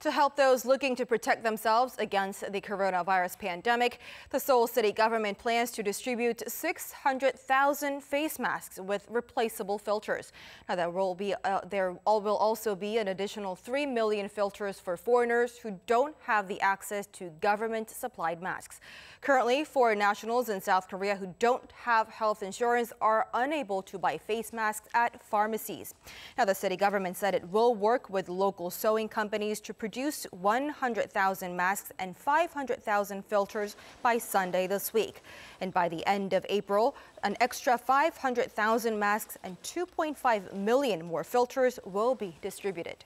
To help those looking to protect themselves against the coronavirus pandemic, the Seoul city government plans to distribute 600,000 face masks with replaceable filters. Now, there will also be an additional 3 million filters for foreigners who don't have the access to government-supplied masks. Currently, foreign nationals in South Korea who don't have health insurance are unable to buy face masks at pharmacies. Now, the city government said it will work with local sewing companies to produce 100,000 masks and 500,000 filters by Sunday this week. And by the end of April, an extra 500,000 masks and 2.5 million more filters will be distributed.